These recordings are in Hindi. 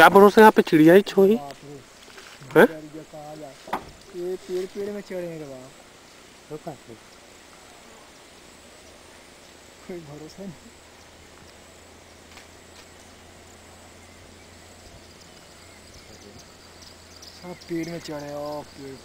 क्या भरोसा है यहाँ पे चिड़िया ही छोड़ी है। ये पेड़ में चढ़ेंगे बाबा, कोई भरोसा नहीं। हाँ पेड़ में चढ़े और पेड़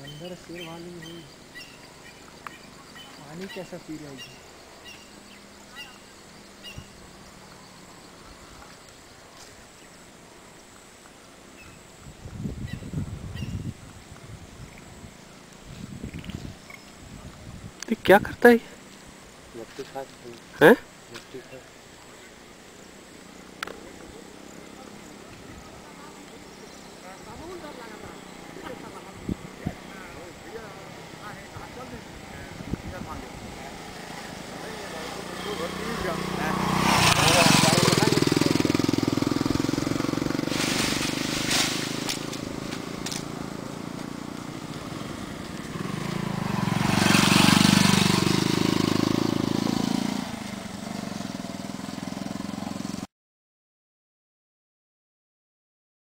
बंदर शेर वाली हुई। पानी कैसा पी रहा है, क्या करता है हैं?